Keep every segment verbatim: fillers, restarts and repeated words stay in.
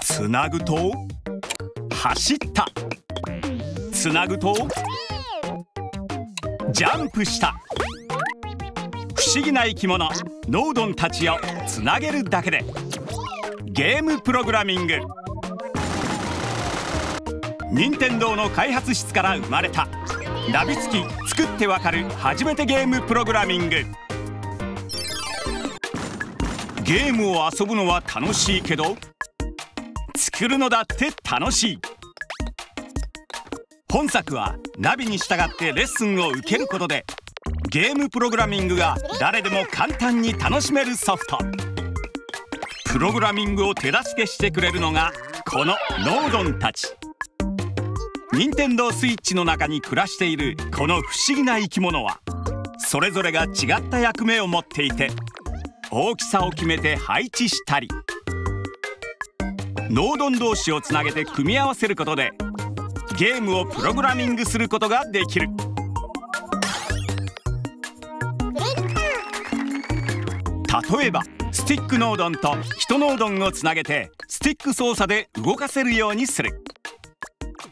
つなぐと走った、つなぐとジャンプした。不思議な生き物ノードンたちをつなげるだけでゲームプログラミング。任天堂の開発室から生まれたナビ付き作ってわかる初めてゲームプログラミング。ゲームを遊ぶのは楽しいけど作るのだって楽しい。本作はナビに従ってレッスンを受けることでゲームプログラミングが誰でも簡単に楽しめるソフト。プログラミングを手助けしてくれるのがこのノードンたち。Nintendo Switchの中に暮らしているこの不思議な生き物はそれぞれが違った役目を持っていて、大きさを決めて配置したりノードン同士をつなげて組み合わせることでゲームをプログラミングすることができる。例えばスティックノードンと人ノードンをつなげてスティック操作で動かせるようにする。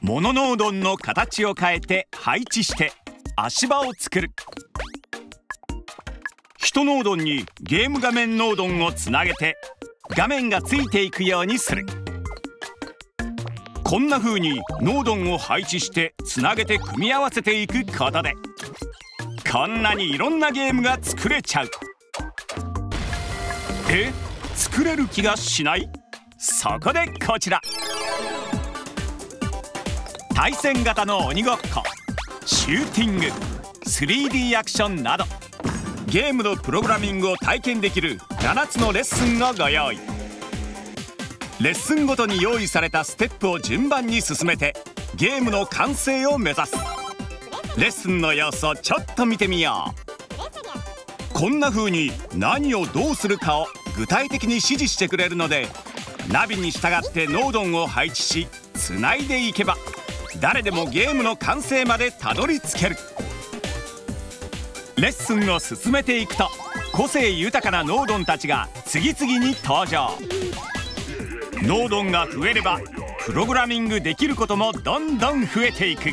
モノノードンの形を変えて配置して足場を作る。人ノードンにゲーム画面ノードンをつなげて画面がついていくようにする。こんな風にノードンを配置してつなげて組み合わせていくことでこんなにいろんなゲームが作れちゃう。え、作れる気がしない？そこでこちら、対戦型の鬼ごっこ、シューティング、スリーディー アクションなどゲームのプログラミングを体験できるななつのレッスンをご用意。レッスンごとに用意されたステップを順番に進めてゲームの完成を目指す。レッスンの様子をちょっと見てみよう。こんな風に何をどうするかを具体的に指示してくれるのでナビに従ってノードンを配置しつないでいけば誰でもゲームの完成までたどり着ける。レッスンを進めていくと個性豊かなノードンたちが次々に登場。ノードンが増えればプログラミングできることもどんどん増えていく。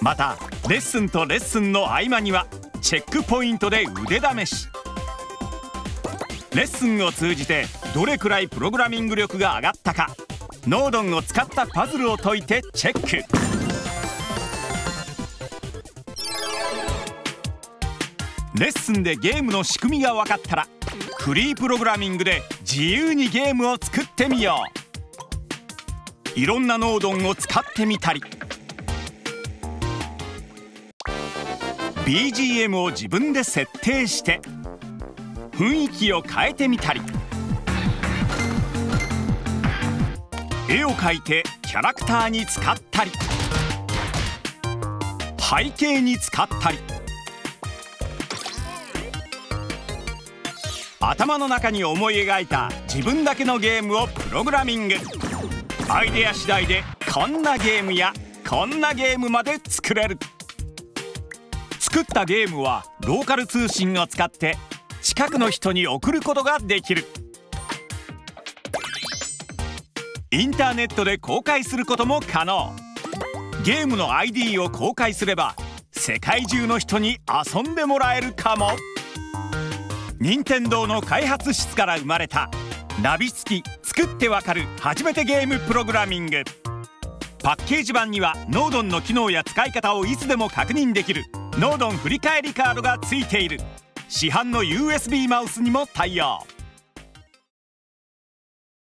またレッスンとレッスンの合間にはチェックポイントで腕試し。レッスンを通じてどれくらいプログラミング力が上がったかノードンを使ったパズルを解いてチェック。レッスンでゲームの仕組みが分かったらフリープログラミングで自由にゲームを作ってみよう。いろんなノードンを使ってみたり ビージーエム を自分で設定して雰囲気を変えてみたり絵を描いてキャラクターに使ったり背景に使ったり頭の中に思い描いた自分だけのゲームをプログラミング。アイデア次第でこんなゲームやこんなゲームまで作れる。作ったゲームはローカル通信を使って近くの人に送ることができる。インターネットで公開することも可能。ゲームの アイディー を公開すれば世界中の人に遊んでもらえるかも。任天堂の開発室から生まれたナビ付き作ってわかる初めてゲームプログラミング。パッケージ版にはノードンの機能や使い方をいつでも確認できるノードン振り返りカードが付いている。市販の ユーエスビー マウスにも対応。